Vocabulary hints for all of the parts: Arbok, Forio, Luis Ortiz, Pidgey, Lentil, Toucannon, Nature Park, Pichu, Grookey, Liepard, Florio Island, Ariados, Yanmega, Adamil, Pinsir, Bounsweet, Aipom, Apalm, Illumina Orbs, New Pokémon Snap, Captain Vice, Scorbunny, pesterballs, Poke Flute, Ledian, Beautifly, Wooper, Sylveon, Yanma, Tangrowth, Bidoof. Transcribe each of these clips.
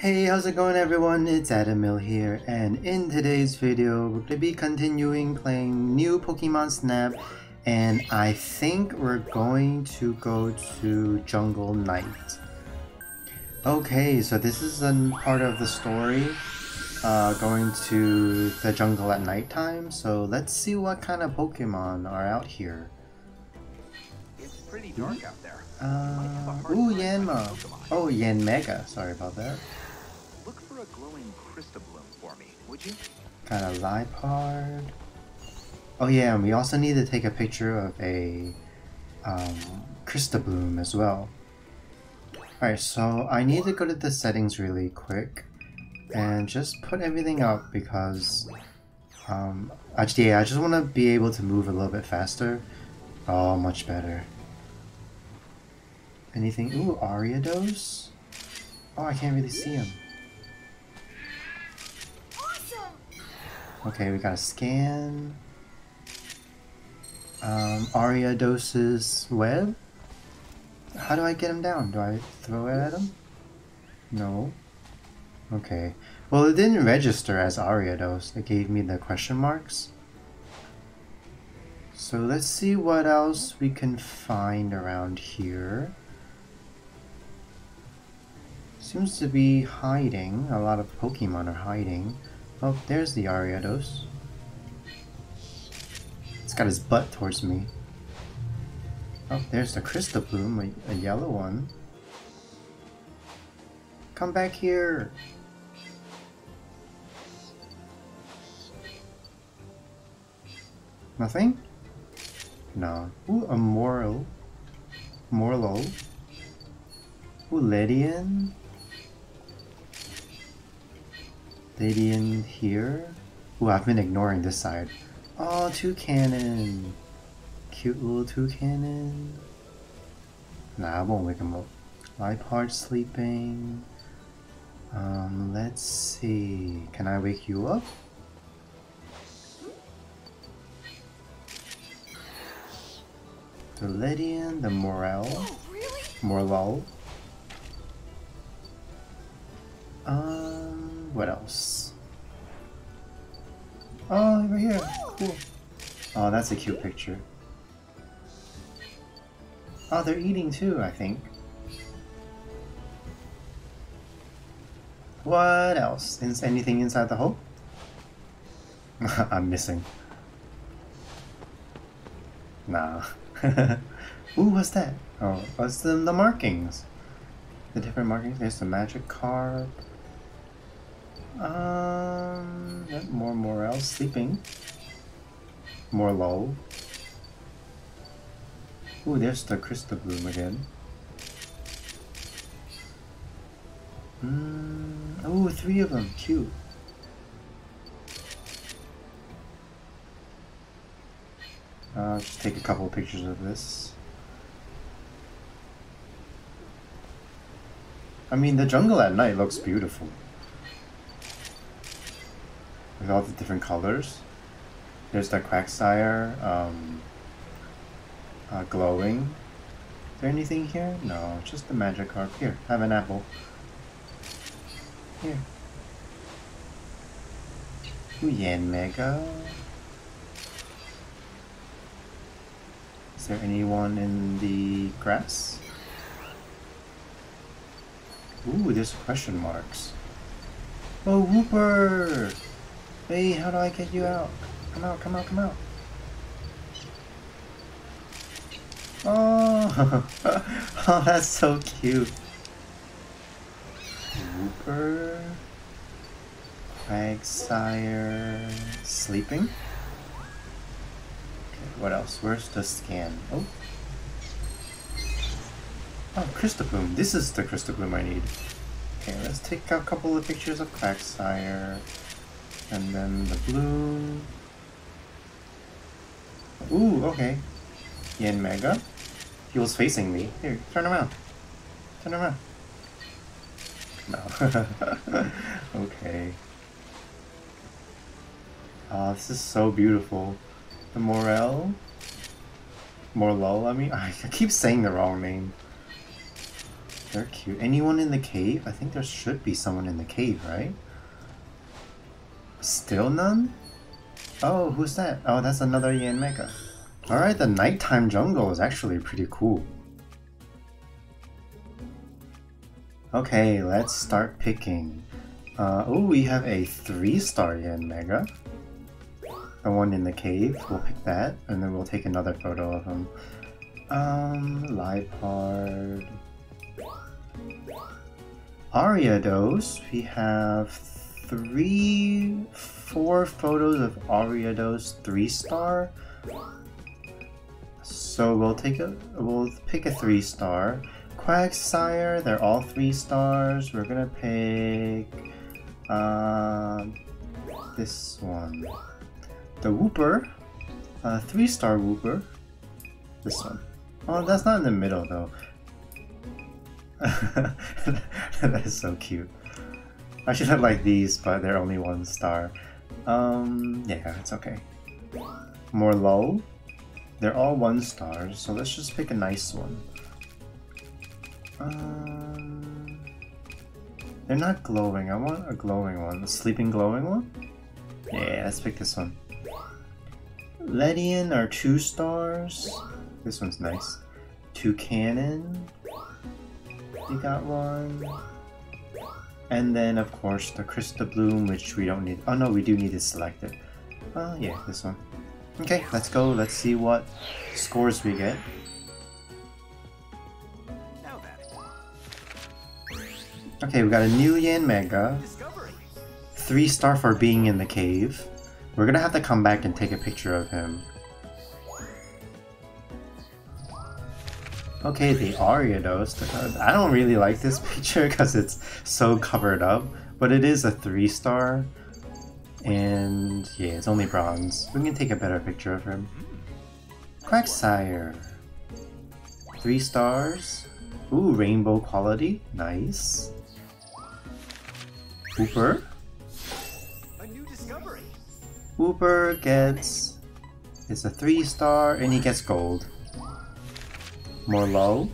Hey, how's it going everyone? It's Adamil here, and in today's video, we're going to be continuing playing New Pokémon Snap, and I think we're going to go to Jungle Night. Okay, so this is a part of the story, going to the jungle at nighttime, so let's see what kind of Pokémon are out here. It's pretty dark out there. Ooh, Yanma. Oh, Yanmega. Sorry about that. Look for a glowing crystal bloom for me, would you? Got a Liepard. Oh yeah, and we also need to take a picture of a crystal bloom as well. Alright, so I need to go to the settings really quick and just put everything up because actually, yeah, I just want to be able to move a little bit faster. Oh, much better. Anything? Ooh, Ariados? Oh, I can't really see him. Okay, we got a scan. Ariados's web? How do I get him down? Do I throw it at him? No. Okay. Well, it didn't register as Ariados. It gave me the question marks. So let's see what else we can find around here. Seems to be hiding. A lot of Pokemon are hiding. Oh, there's the Ariados. It's got his butt towards me. Oh, there's the Crystal Bloom, a yellow one. Come back here! Nothing? No. Ooh, a Morelull. Ooh, Ledian. Ledian here. Ooh, I've been ignoring this side. Oh, Toucannon. Cute little Toucannon. Nah, I won't wake him up. Liepard sleeping. Let's see. Can I wake you up? The Ledian, the Morelull. What else? Oh, over here. Cool. Oh, that's a cute picture. Oh, they're eating too, I think. What else? Anything inside the hole? I'm missing. Nah. Ooh, what's that? Oh, what's the markings? The different markings. There's the Magikarp. Yep, more Morelull sleeping. Morelull. Ooh, there's the Crystal Bloom again. Ooh, three of them. Cute. Just take a couple of pictures of this. I mean, the jungle at night looks beautiful. With all the different colors. There's the Quagsire, glowing. Is there anything here? No, just the Magikarp. Here, have an apple. Here. Ooh, Yanmega. Is there anyone in the grass? Ooh, there's question marks. Oh, Wooper! Hey, how do I get you out? Come out, come out, come out. Oh, oh that's so cute. Wooper. Quagsire. Sleeping? What else? Where's the scan? Oh. Oh, Crystal Bloom. This is the Crystal Bloom I need. Okay, let's take a couple of pictures of Quagsire. And then the Bloom. Ooh, okay. Yanmega. He was facing me. Here, turn around. Turn around. No. Okay. Oh, this is so beautiful. The Morelull, I mean, I keep saying the wrong name. They're cute. Anyone in the cave? I think there should be someone in the cave, right? Still none? Oh, who's that? Oh, that's another Yanmega. Alright, the nighttime jungle is actually pretty cool. Okay, let's start picking. Oh, we have a 3-star Yanmega. The one in the cave, we'll pick that, and then we'll take another photo of him. Liepard. Ariados, we have 4 photos of Ariados 3-star. So we'll pick a 3-star. Quagsire, they're all 3 stars. We're gonna pick this one. The Wooper, 3-star Wooper. This one. Oh, that's not in the middle though. That is so cute. I should have liked these, but they're only 1 star. Yeah, it's okay. Morelull, they're all 1 star, so let's just pick a nice one. They're not glowing. I want a glowing one. A sleeping glowing one? Yeah, let's pick this one. Ledian are 2 stars. This one's nice. Toucannon, we got one. And then, of course, the Crystal Bloom, which we don't need. Oh no, we do need to select it. Yeah, this one. Okay, let's go. Let's see what scores we get. Okay, we got a new Yanmega. 3-star for being in the cave. We're gonna have to come back and take a picture of him. Okay, the Ariados. I don't really like this picture because it's so covered up, but it is a 3-star. And yeah, it's only bronze. We can take a better picture of him. Quagsire. 3 stars. Ooh, rainbow quality. Nice. Wooper. Wooper gets... It's a 3-star and he gets gold. Morelull.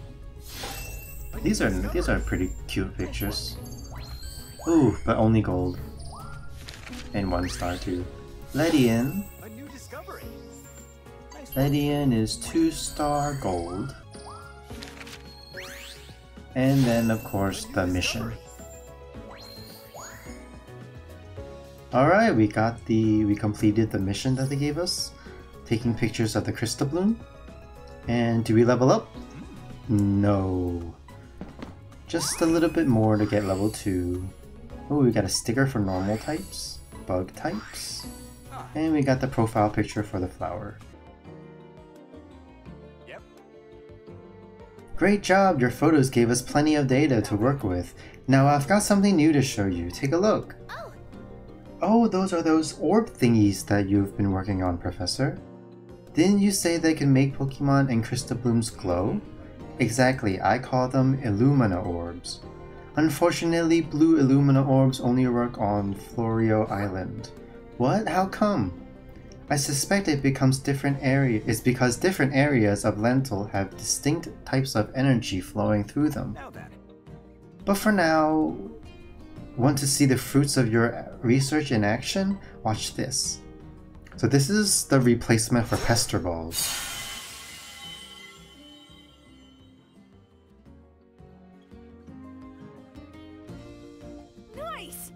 These are pretty cute pictures. Ooh, but only gold. And 1 star too. Ledian. Ledian is 2-star gold. And then, of course, the mission. Alright, we completed the mission that they gave us, taking pictures of the Crystal Bloom. And do we level up? No. Just a little bit more to get level 2. Oh, we got a sticker for normal types, bug types, and we got the profile picture for the flower. Great job! Your photos gave us plenty of data to work with. Now I've got something new to show you. Take a look. Oh, those are those orb thingies that you've been working on, Professor. Didn't you say they can make Pokemon and Crystal Blooms glow? Exactly, I call them Illumina Orbs. Unfortunately, blue Illumina Orbs only work on Florio Island. What? How come? I suspect it's because different areas of Lentil have distinct types of energy flowing through them. But for now, want to see the fruits of your research in action? Watch this. So this is the replacement for Pester Balls. Nice.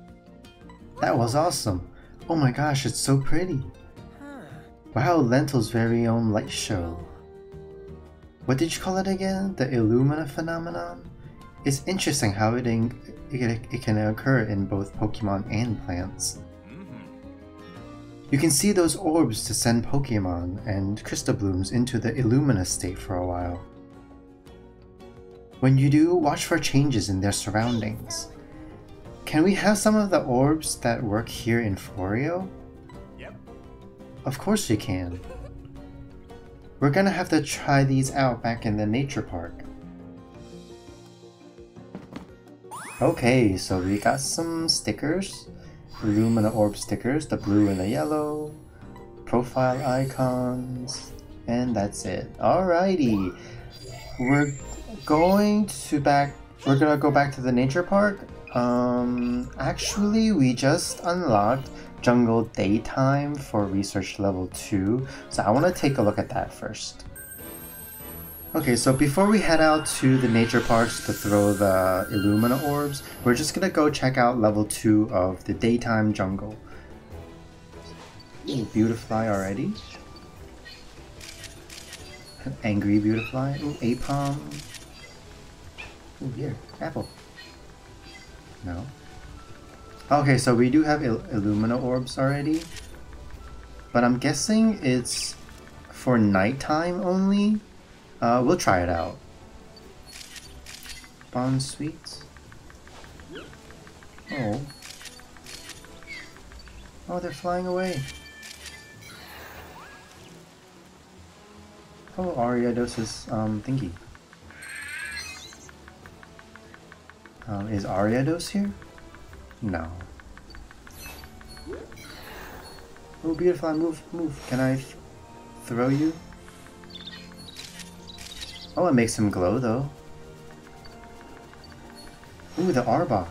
That was awesome. Oh my gosh, it's so pretty. Wow, Lentil's very own light show. What did you call it again? The Illumina phenomenon? It's interesting how it can occur in both Pokemon and plants. You can see those orbs to send Pokemon and Crystal Blooms into the Illumina state for a while. When you do, watch for changes in their surroundings. Can we have some of the orbs that work here in Forio? Of course you can. We're gonna have to try these out back in the nature park. Okay, so we got some stickers. Illumina Orb stickers, the blue and the yellow. Profile icons. And that's it. Alrighty. We're going to back We're gonna go back to the nature park. Actually, we just unlocked Jungle Daytime for research level 2, so I want to take a look at that first. Okay, so before we head out to the nature parks to throw the Illumina Orbs, we're just gonna go check out level 2 of the Daytime Jungle. Ooh, Beautifly already. Angry Beautifly. Ooh, Apalm. Ooh, here. Apple. No. Okay, so we do have Illumina Orbs already. But I'm guessing it's for nighttime only. We'll try it out. Bounsweet. Oh. Oh, they're flying away. Oh, Ariados is thingy. Is Ariados here? No. Oh, Beautifly, move, move. Can I throw you? Oh, it makes him glow though. Ooh, the Arbok.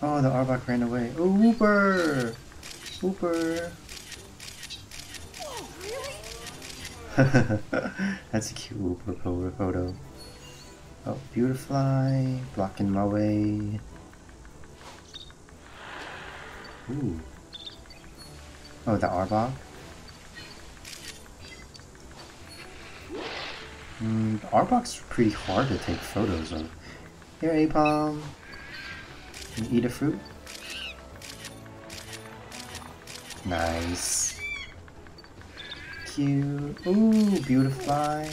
Oh, the Arbok ran away. Oh, Wooper! Wooper! That's a cute Wooper photo. Oh, Beautifly, blocking my way. Ooh. Oh, the Arbok. The Arbok's pretty hard to take photos of. Here, Aipom. Can you eat a fruit? Nice. Cute. Ooh, Beautifly.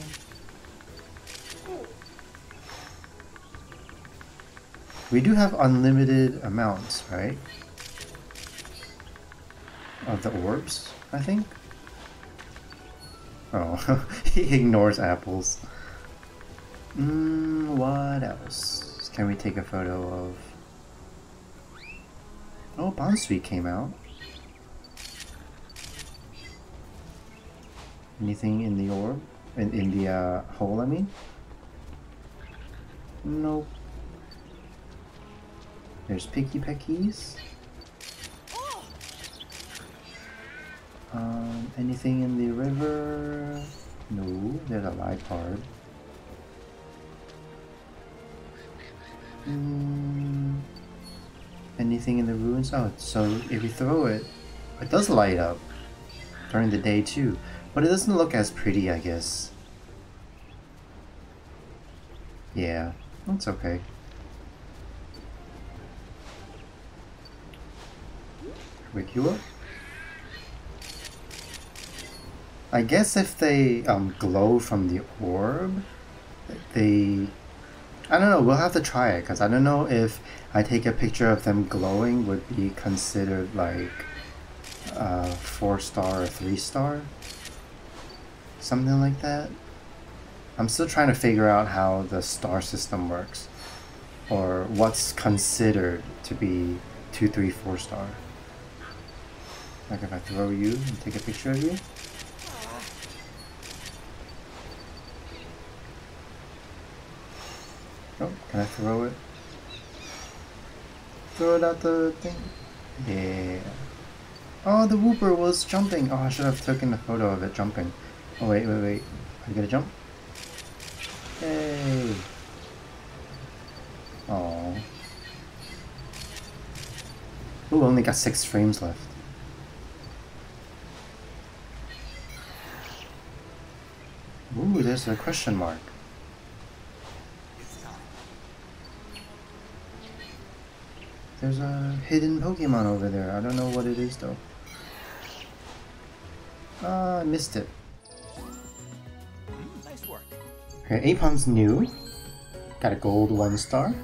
We do have unlimited amounts, right? Of the orbs, I think? Oh, he ignores apples. What else can we take a photo of? Oh, Bounsweet came out. Anything in the orb? In the hole, I mean? Nope. There's Picky Peckies. Anything in the river? No, there's a Liepard. Anything in the ruins? Oh, so if you throw it, it does light up during the day too, but it doesn't look as pretty, I guess. Yeah, that's okay. Wake you up? I guess if they glow from the orb, I don't know, we'll have to try it, because I don't know if I take a picture of them glowing would be considered like 4-star or 3-star. Something like that. I'm still trying to figure out how the star system works, or what's considered to be 2, 3, 4-star. Like if I throw you and take a picture of you. Oh, can I throw it? Throw it out the thing? Yeah. Oh, the Wooper was jumping. Oh, I should have taken the photo of it jumping. Oh, wait, wait, wait. Are you gonna jump? Hey. Oh. Ooh, only got 6 frames left. Ooh, there's a question mark. There's a hidden Pokemon over there. I don't know what it is though. I missed it. Nice work. Okay, Apalm's new. Got a gold 1-star.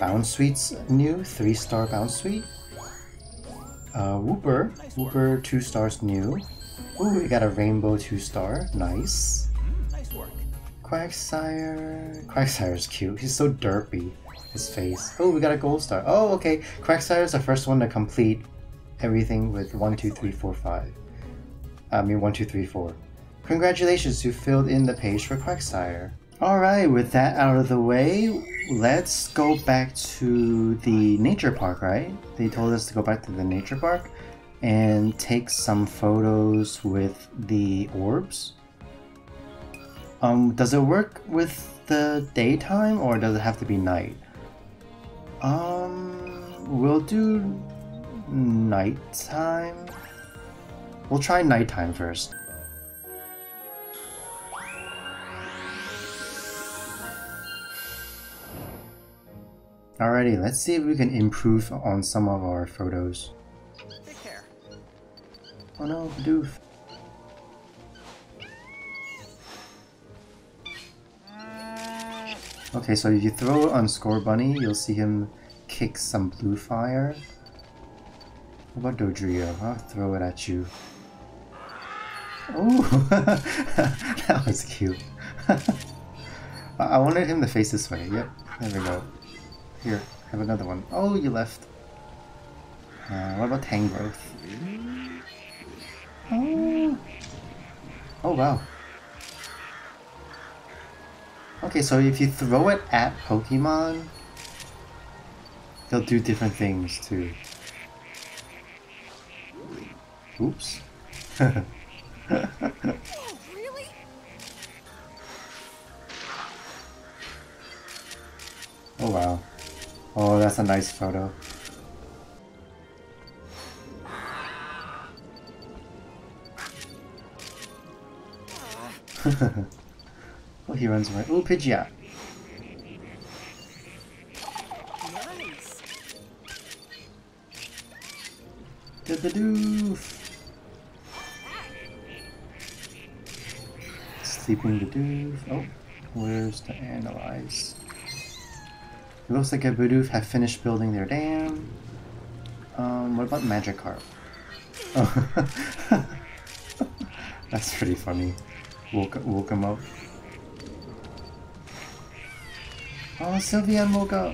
Bounsweet's new, 3-star Bounsweet. Wooper. Wooper 2 stars new. Ooh, we got a rainbow 2-star. Nice. Nice work. Quagsire. Quagsire's cute. He's so derpy. His face. Oh, we got a gold star. Oh, okay. Quagsire is the first one to complete everything with 1, 2, 3, 4, 5. I mean 1, 2, 3, 4. Congratulations, you filled in the page for Quagsire. Alright, with that out of the way, let's go back to the nature park, right? They told us to go back to the nature park and take some photos with the orbs. Does it work with the daytime or does it have to be night? We'll do nighttime. We'll try nighttime first. Alrighty, let's see if we can improve on some of our photos. Take care. Oh no, Bidoof. Okay, so if you throw on Scorbunny, you'll see him kick some blue fire. How about Dodrio? I'll throw it at you. Ooh! That was cute. I wanted him to face this way. Yep, there we go. Here, have another one. Oh, you left. What about Tangrowth? Oh. Oh, wow. Okay, so if you throw it at Pokemon, they'll do different things too. Oops. Oh, wow. Oh, that's a nice photo. Oh, he runs away. Ooh, Pidgey out. Nice. The Bidoof. Sleeping Bidoof. Oh, where's the analyze? It looks like a Bidoof have finished building their dam. What about Magikarp? Oh. That's pretty funny. Woke him up. Oh, Sylveon woke up!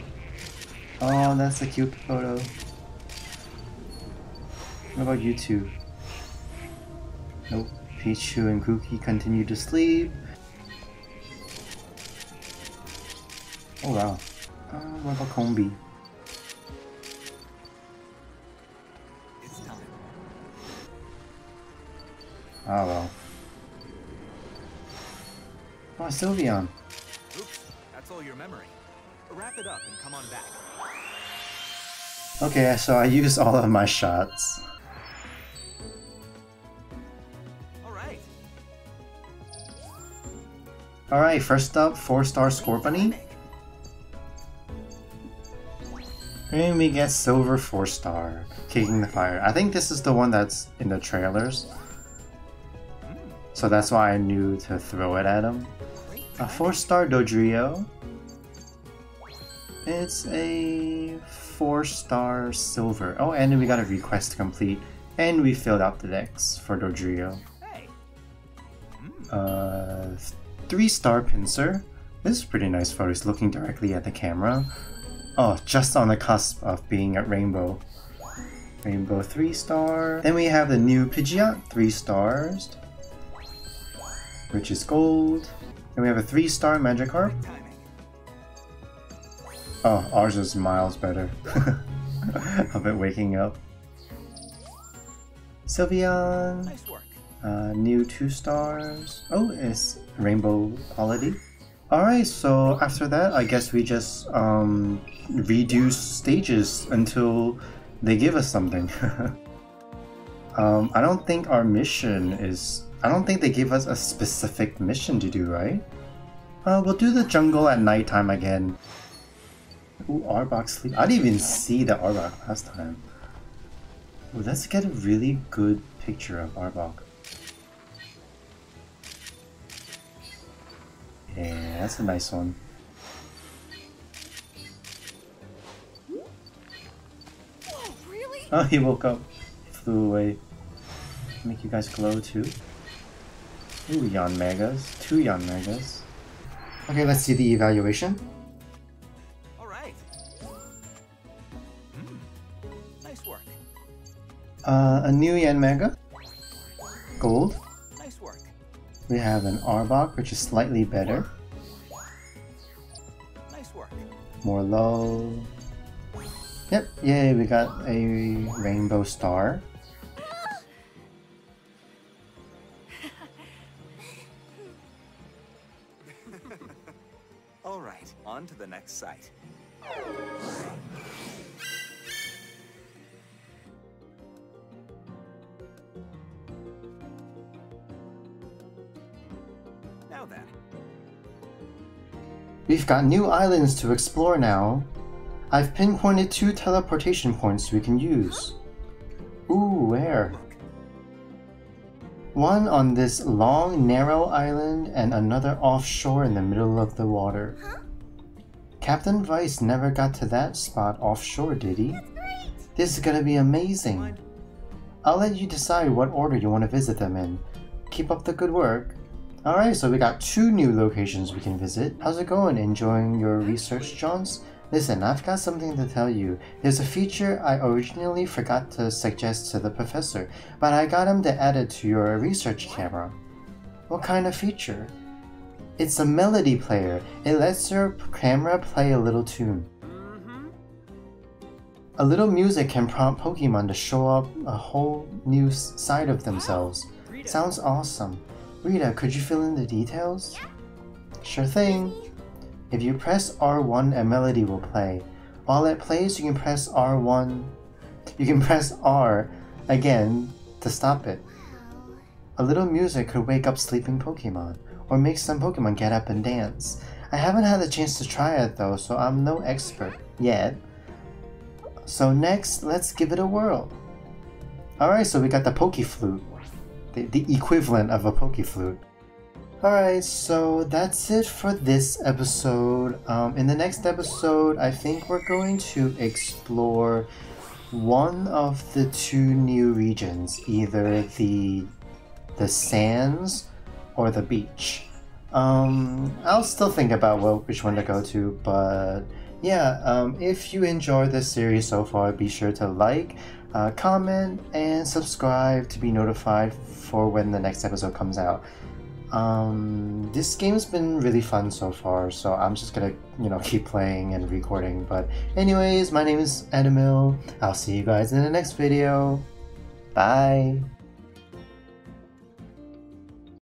Oh, that's a cute photo. What about you two? Nope. Pichu and Grookey continue to sleep. Oh wow. What about Combi? It's time. Oh well. Oh, Sylveon. Oops, that's all your memory. Wrap it up and come on back. Okay, so I used all of my shots. Alright. Alright, first up, 4-star Scorbunny. And we get silver 4-star, kicking the fire. I think this is the one that's in the trailers. So that's why I knew to throw it at him. A 4-star Dodrio. It's a 4-star silver. Oh, and we got a request to complete. And we filled out the decks for Dodrio. 3-star Pinsir. This is pretty nice photo. He's looking directly at the camera. Oh, just on the cusp of being at Rainbow. Rainbow 3-star. Then we have the new Pidgeot, 3 stars. Which is gold. Then we have a 3-star Magikarp. Oh, ours is miles better. Of it waking up. Sylveon. New 2 stars. Oh, it's rainbow quality. Alright, so after that, I guess we just redo stages until they give us something. I don't think our mission is... I don't think they give us a specific mission to do, right? We'll do the jungle at nighttime again. Ooh, Arbok sleep. I didn't even see the Arbok last time. Ooh, let's get a really good picture of Arbok. Yeah, that's a nice one. Oh, really? Oh, he woke up. Flew away. Make you guys glow too. Ooh, Yanmegas. 2 Yanmegas. Okay, let's see the evaluation. Alright. Nice work. a new Yanmega, gold. Nice work. We have an Arbok, which is slightly better. Nice work. Morelull. Yep, yay, we got a rainbow star. All right, on to the next site. Now then. We've got new islands to explore now. I've pinpointed 2 teleportation points we can use. Ooh, where? One on this long, narrow island and another offshore in the middle of the water. Huh? Captain Vice never got to that spot offshore, did he? That's great. This is gonna be amazing. I'll let you decide what order you want to visit them in. Keep up the good work. Alright, so we got 2 new locations we can visit. How's it going? Enjoying your research, Johns? Listen, I've got something to tell you. There's a feature I originally forgot to suggest to the professor, but I got him to add it to your research camera. What kind of feature? It's a melody player. It lets your camera play a little tune. A little music can prompt Pokemon to show up a whole new side of themselves. Sounds awesome. Rita, could you fill in the details? Sure thing. If you press R1, a melody will play. While it plays, you can press R again to stop it. A little music could wake up sleeping Pokemon, or make some Pokemon get up and dance. I haven't had the chance to try it though, so I'm no expert yet. So next, let's give it a whirl. Alright, so we got the Poke Flute, the equivalent of a Poke Flute. Alright, so that's it for this episode. In the next episode, I think we're going to explore one of the 2 new regions, either the sands or the beach. I'll still think about which one to go to, but yeah, if you enjoyed this series so far, be sure to like, comment, and subscribe to be notified for when the next episode comes out. This game's been really fun so far, so I'm just gonna, keep playing and recording. But anyways, my name is Adamil. I'll see you guys in the next video. Bye!